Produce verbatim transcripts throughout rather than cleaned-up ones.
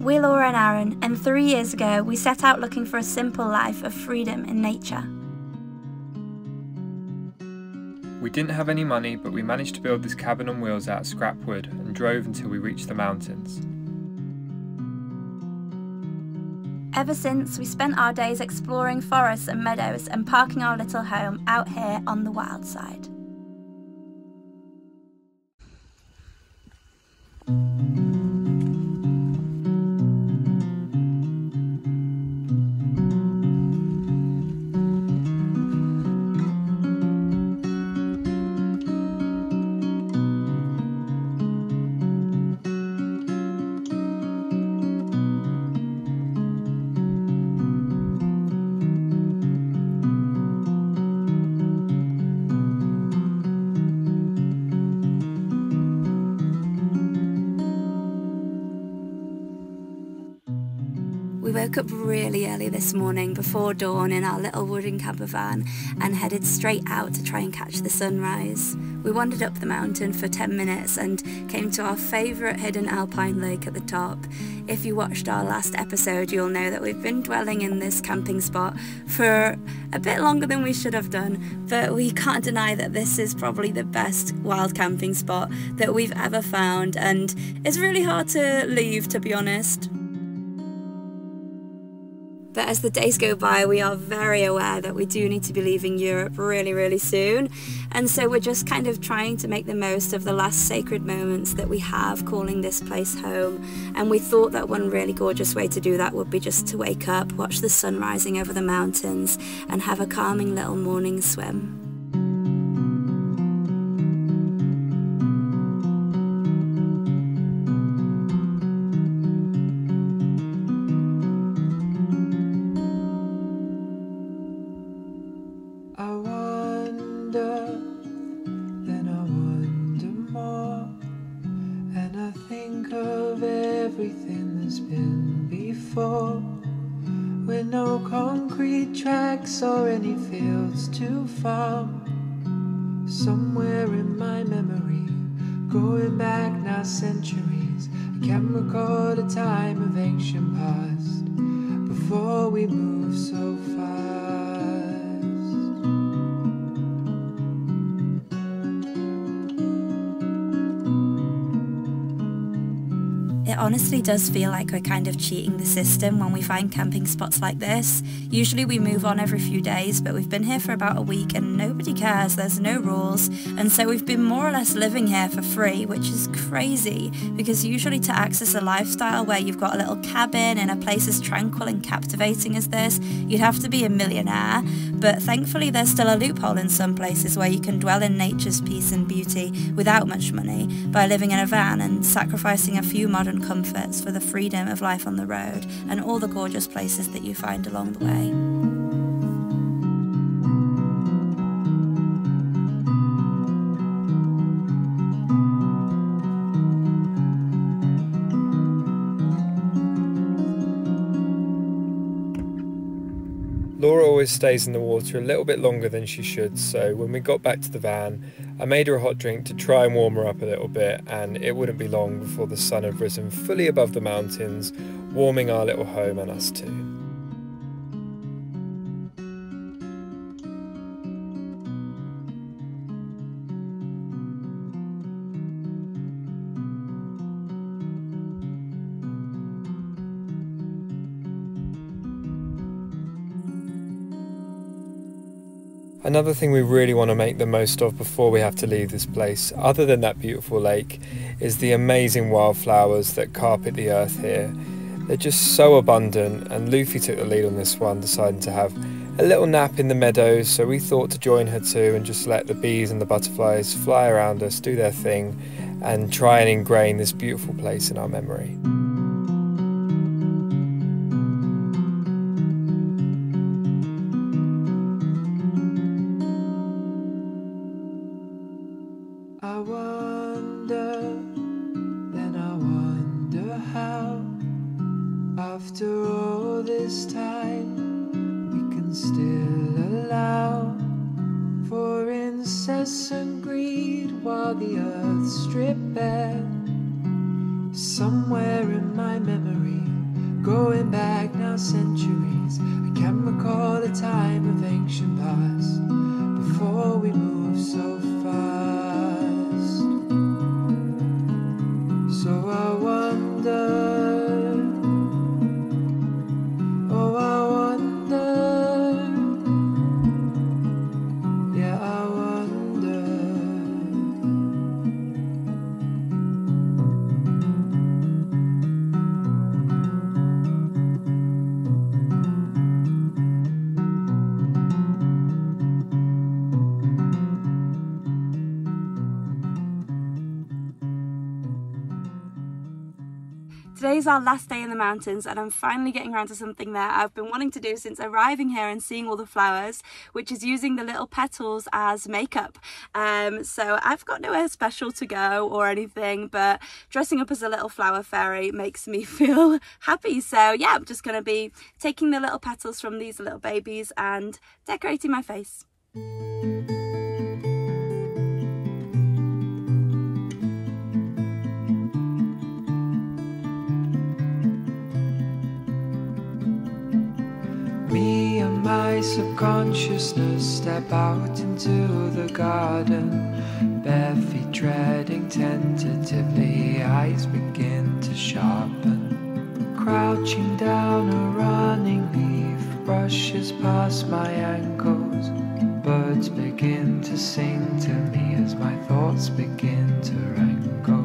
We're Laura and Aaron, and three years ago we set out looking for a simple life of freedom in nature. We didn't have any money, but we managed to build this cabin on wheels out of scrap wood and drove until we reached the mountains. Ever since, we spent our days exploring forests and meadows and parking our little home out here on the wild side. We woke up really early this morning, before dawn, in our little wooden camper van and headed straight out to try and catch the sunrise. We wandered up the mountain for ten minutes and came to our favourite hidden alpine lake at the top. If you watched our last episode, you'll know that we've been dwelling in this camping spot for a bit longer than we should have done, but we can't deny that this is probably the best wild camping spot that we've ever found, and it's really hard to leave, to be honest. But as the days go by, we are very aware that we do need to be leaving Europe really, really soon. And so we're just kind of trying to make the most of the last sacred moments that we have, calling this place home. And we thought that one really gorgeous way to do that would be just to wake up, watch the sun rising over the mountains, and have a calming little morning swim. Everything that's been before, with no concrete tracks or any fields to farm. Somewhere in my memory, going back now centuries, I can record a time of ancient past before we moved so fast. It honestly does feel like we're kind of cheating the system when we find camping spots like this. Usually we move on every few days, but we've been here for about a week and nobody cares, there's no rules, and so we've been more or less living here for free, which is crazy, because usually to access a lifestyle where you've got a little cabin in a place as tranquil and captivating as this, you'd have to be a millionaire. But thankfully there's still a loophole in some places where you can dwell in nature's peace and beauty without much money, by living in a van and sacrificing a few modern comforts for the freedom of life on the road and all the gorgeous places that you find along the way. Laura always stays in the water a little bit longer than she should, so when we got back to the van, I made her a hot drink to try and warm her up a little bit, and it wouldn't be long before the sun had risen fully above the mountains, warming our little home and us too. Another thing we really want to make the most of before we have to leave this place, other than that beautiful lake, is the amazing wildflowers that carpet the earth here. They're just so abundant, and Luffy took the lead on this one, deciding to have a little nap in the meadows, so we thought to join her too and just let the bees and the butterflies fly around us, do their thing, and try and ingrain this beautiful place in our memory. After all this time, we can still allow for incessant greed while the earth's stripped bare. Somewhere in my memory, going back now centuries, I can recall a time of ancient past, before we moved so fast. So I wonder, oh I wonder, yeah I wonder. Today's our last day in the mountains and I'm finally getting around to something there I've been wanting to do since arriving here and seeing all the flowers, which is using the little petals as makeup. Um, so I've got nowhere special to go or anything, but dressing up as a little flower fairy makes me feel happy. So yeah, I'm just going to be taking the little petals from these little babies and decorating my face. Me and my subconsciousness step out into the garden, bare feet treading tentatively, eyes begin to sharpen. Crouching down a running leaf brushes past my ankles, birds begin to sing to me as my thoughts begin to wrangle.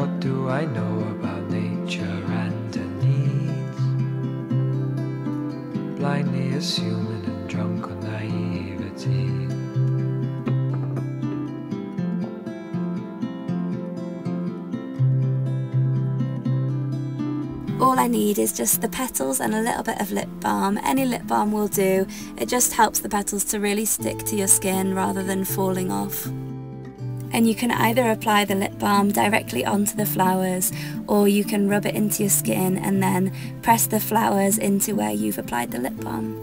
What do I know about nature and the blindly assuming and drunk on naivety. All I need is just the petals and a little bit of lip balm. Any lip balm will do. It just helps the petals to really stick to your skin rather than falling off. And you can either apply the lip balm directly onto the flowers, or you can rub it into your skin and then press the flowers into where you've applied the lip balm.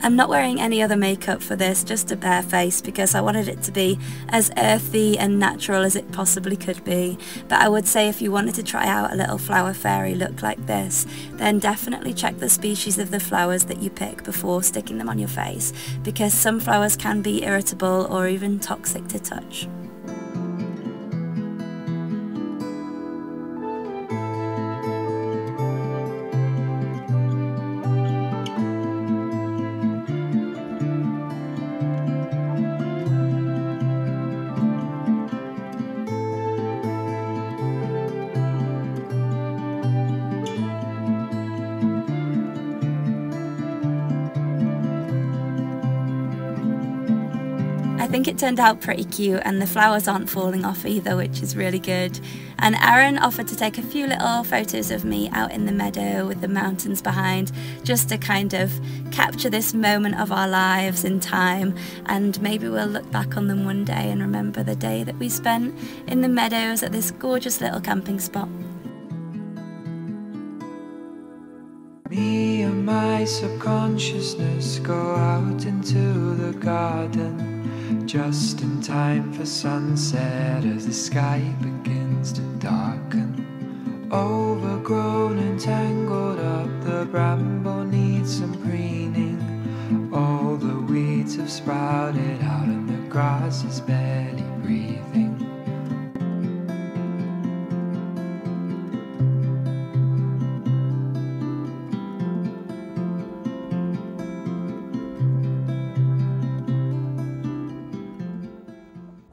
I'm not wearing any other makeup for this, just a bare face, because I wanted it to be as earthy and natural as it possibly could be. But I would say if you wanted to try out a little flower fairy look like this, then definitely check the species of the flowers that you pick before sticking them on your face, because some flowers can be irritable or even toxic to touch. I think it turned out pretty cute and the flowers aren't falling off either, which is really good. And Aaron offered to take a few little photos of me out in the meadow with the mountains behind, just to kind of capture this moment of our lives in time, and maybe we'll look back on them one day and remember the day that we spent in the meadows at this gorgeous little camping spot. Me and my subconsciousness go out into the garden, just in time for sunset as the sky begins to darken. Overgrown and tangled up, the bramble needs some preening. All the weeds have sprouted out and the grass is barely breathing.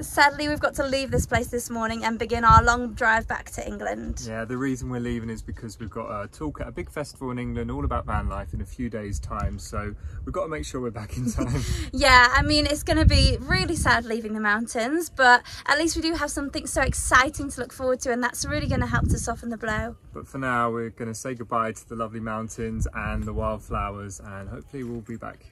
Sadly, we've got to leave this place this morning and begin our long drive back to England. Yeah, the reason we're leaving is because we've got a talk at a big festival in England all about van life in a few days' time, so we've got to make sure we're back in time. Yeah, I mean, it's going to be really sad leaving the mountains, but at least we do have something so exciting to look forward to, and that's really going to help to soften the blow. But for now, we're going to say goodbye to the lovely mountains and the wildflowers, and hopefully we'll be back.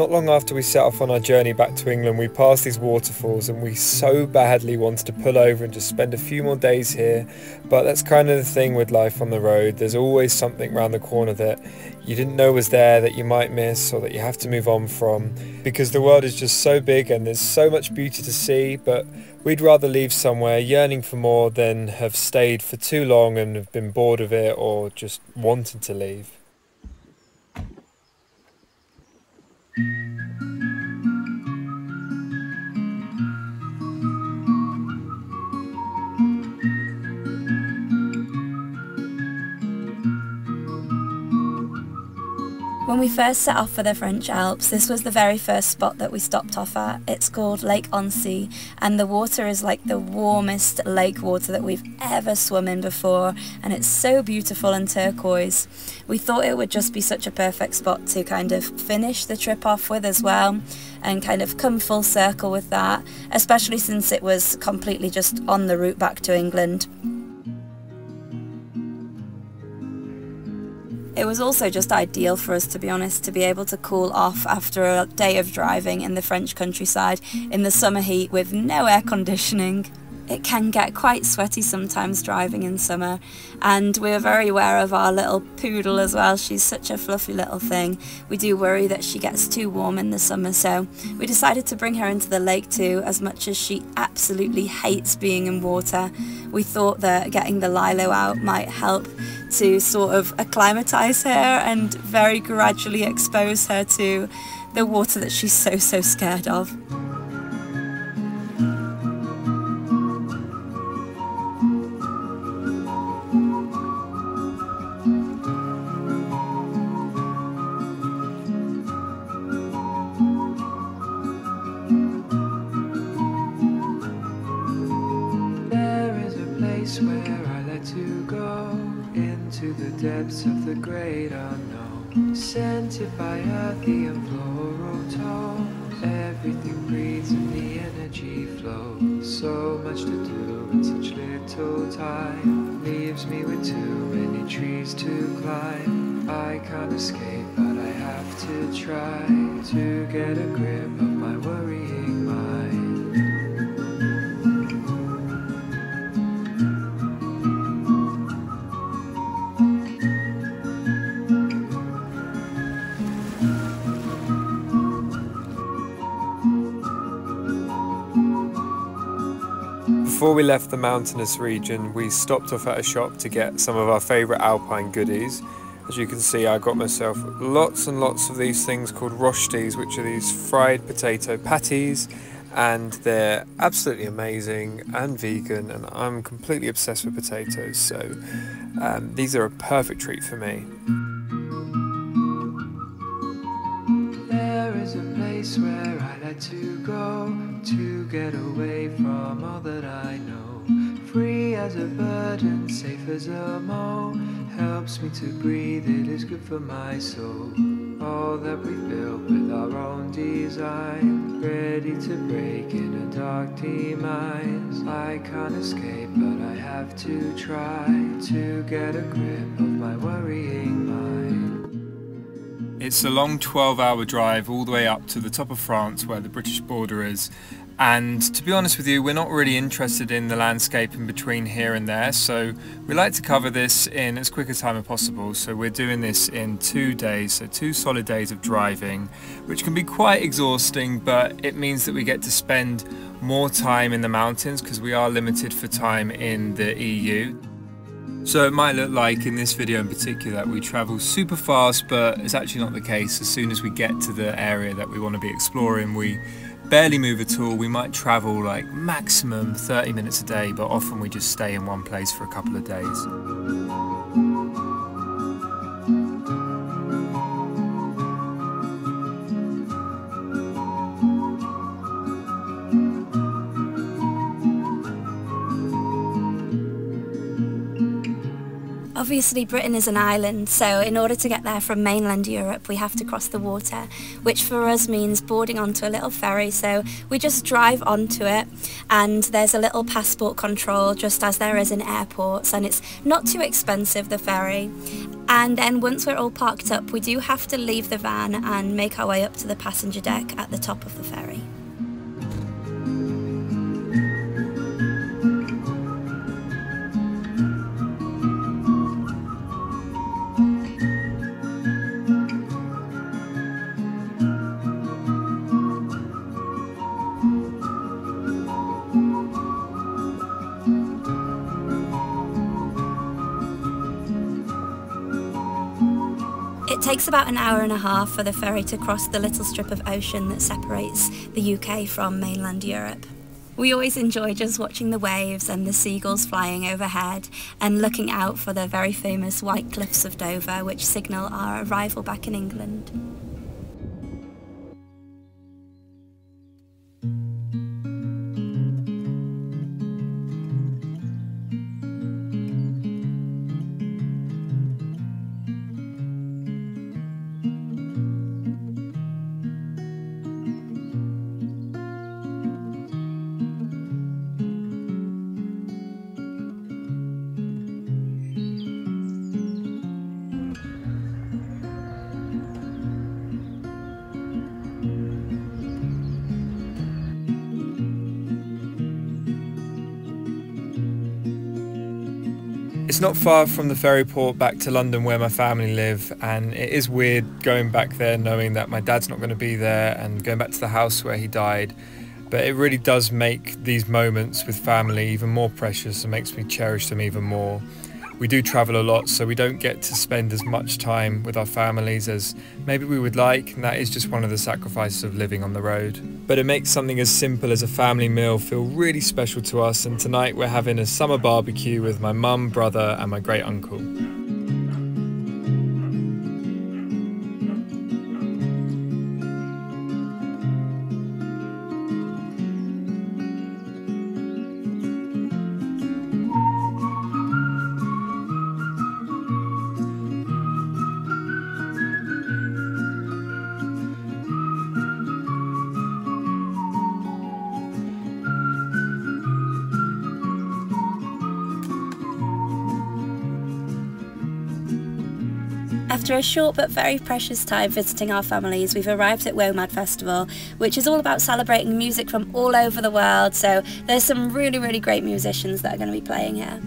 Not long after we set off on our journey back to England, we passed these waterfalls and we so badly wanted to pull over and just spend a few more days here, but that's kind of the thing with life on the road. There's always something around the corner that you didn't know was there that you might miss or that you have to move on from, because the world is just so big and there's so much beauty to see, but we'd rather leave somewhere yearning for more than have stayed for too long and have been bored of it or just wanted to leave. When we first set off for the French Alps, this was the very first spot that we stopped off at. It's called Lake Annecy, and the water is like the warmest lake water that we've ever swum in before, and it's so beautiful and turquoise. We thought it would just be such a perfect spot to kind of finish the trip off with as well, and kind of come full circle with that, especially since it was completely just on the route back to England. It was also just ideal for us, to be honest, to be able to cool off after a day of driving in the French countryside in the summer heat with no air conditioning. It can get quite sweaty sometimes driving in summer, and we're very aware of our little poodle as well. She's such a fluffy little thing. We do worry that she gets too warm in the summer, so we decided to bring her into the lake too. As much as she absolutely hates being in water, we thought that getting the Lilo out might help to sort of acclimatise her and very gradually expose her to the water that she's so, so scared of. Depths of the great unknown, scented by earthy and floral tones, everything breathes and the energy flows. So much to do in such little time, leaves me with too many trees to climb. I can't escape, but I have to try to get a grip of my worrying mind. Before we left the mountainous region, we stopped off at a shop to get some of our favourite alpine goodies. As you can see, I got myself lots and lots of these things called roshtis, which are these fried potato patties, and they're absolutely amazing and vegan, and I'm completely obsessed with potatoes, so um, these are a perfect treat for me. There is a place where I like to go to get away from all that I know, free as a bird and safe as a mole, helps me to breathe, it is good for my soul. All that we built with our own design, ready to break in a dark demise. I can't escape, but I have to try to get a grip of my worrying mind. It's a long twelve hour drive all the way up to the top of France where the British border is, and to be honest with you, we're not really interested in the landscape in between here and there, so we like to cover this in as quick a time as possible. So we're doing this in two days, so two solid days of driving, which can be quite exhausting, but it means that we get to spend more time in the mountains because we are limited for time in the E U. So it might look like in this video in particular that we travel super fast, but it's actually not the case. As soon as we get to the area that we want to be exploring, we barely move at all. We might travel like maximum thirty minutes a day, but often we just stay in one place for a couple of days. Of obviously Britain is an island, so in order to get there from mainland Europe we have to cross the water, which for us means boarding onto a little ferry. So we just drive onto it, and there's a little passport control just as there is in airports, and it's not too expensive, the ferry. And then once we're all parked up, we do have to leave the van and make our way up to the passenger deck at the top of the ferry. It takes about an hour and a half for the ferry to cross the little strip of ocean that separates the U K from mainland Europe. We always enjoy just watching the waves and the seagulls flying overhead and looking out for the very famous White Cliffs of Dover, which signal our arrival back in England. It's not far from the ferry port back to London where my family live, and it is weird going back there knowing that my dad's not going to be there and going back to the house where he died, but it really does make these moments with family even more precious and makes me cherish them even more. We do travel a lot, so we don't get to spend as much time with our families as maybe we would like, and that is just one of the sacrifices of living on the road. But it makes something as simple as a family meal feel really special to us, and tonight we're having a summer barbecue with my mum, brother and my great uncle. After a short but very precious time visiting our families, we've arrived at WOMAD Festival, which is all about celebrating music from all over the world, so there's some really, really great musicians that are going to be playing here.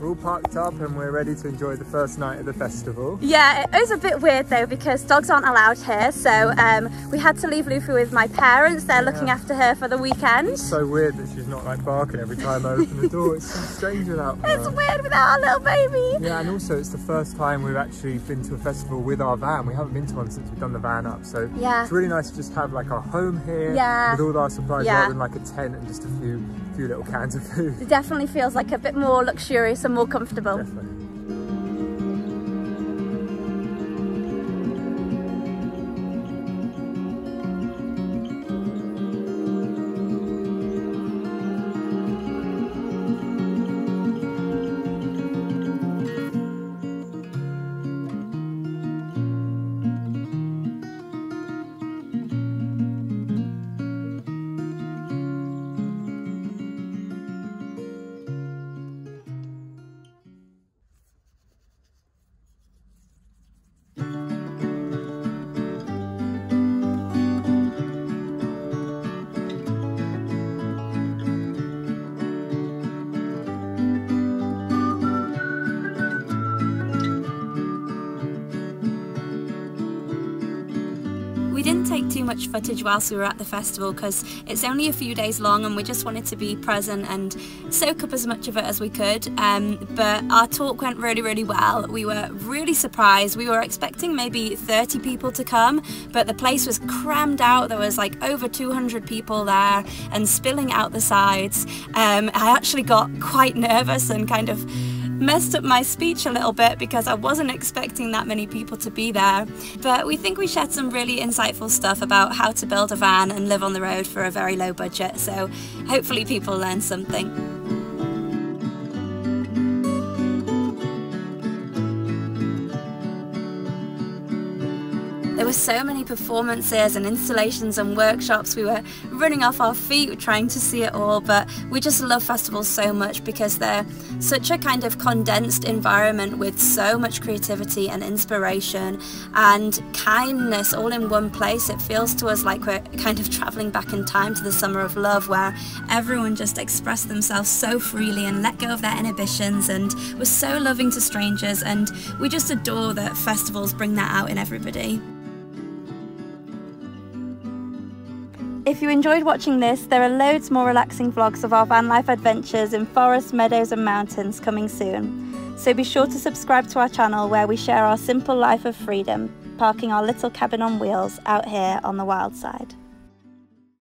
We're all parked up and we're ready to enjoy the first night of the festival. Yeah, it was a bit weird though because dogs aren't allowed here, so um, we had to leave Luffy with my parents. They're yeah. looking after her for the weekend. It's so weird that she's not like barking every time I open the door. It's so strange without her. It's weird without our little baby. Yeah, and also it's the first time we've actually been to a festival with our van. We haven't been to one since we've done the van up, so yeah. It's really nice to just have like our home here yeah. with all our supplies yeah. rather than like a tent and just a few few little cans of food. It definitely feels like a bit more luxurious and more comfortable. Definitely. We didn't take too much footage whilst we were at the festival because it's only a few days long and we just wanted to be present and soak up as much of it as we could, um, but our talk went really really well. We were really surprised. We were expecting maybe thirty people to come, but the place was crammed out. There was like over two hundred people there and spilling out the sides. um, I actually got quite nervous and kind of messed up my speech a little bit because I wasn't expecting that many people to be there. But we think we shared some really insightful stuff about how to build a van and live on the road for a very low budget, so hopefully people learn something. There were so many performances and installations and workshops. We were running off our feet trying to see it all, but we just love festivals so much because they're such a kind of condensed environment with so much creativity and inspiration and kindness all in one place. It feels to us like we're kind of traveling back in time to the Summer of Love, where everyone just expressed themselves so freely and let go of their inhibitions and was so loving to strangers, and we just adore that festivals bring that out in everybody. If you enjoyed watching this, there are loads more relaxing vlogs of our van life adventures in forests, meadows and mountains coming soon. So be sure to subscribe to our channel, where we share our simple life of freedom, parking our little cabin on wheels out here on the wild side.